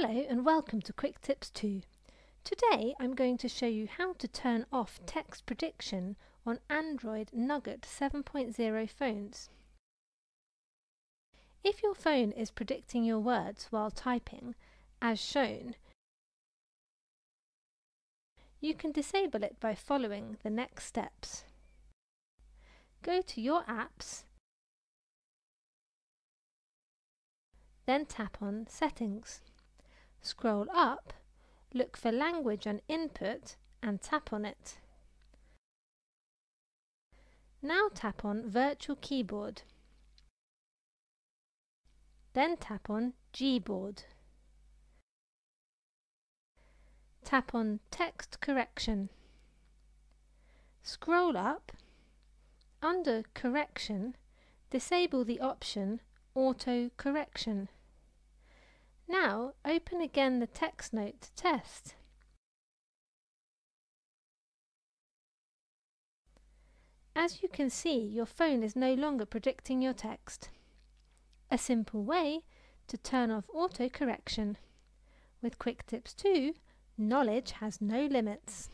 Hello and welcome to QuickTipsTo. Today I'm going to show you how to turn off text prediction on Android Nougat 7.0 phones. If your phone is predicting your words while typing, as shown, you can disable it by following the next steps. Go to your apps, then tap on Settings. Scroll up, look for Language and Input and tap on it. Now tap on Virtual Keyboard. Then tap on Gboard. Tap on Text Correction. Scroll up. Under Correction, disable the option Auto Correction. Now open again the text note to test. As you can see, your phone is no longer predicting your text. A simple way to turn off auto correction. With QuickTipsTo, knowledge has no limits.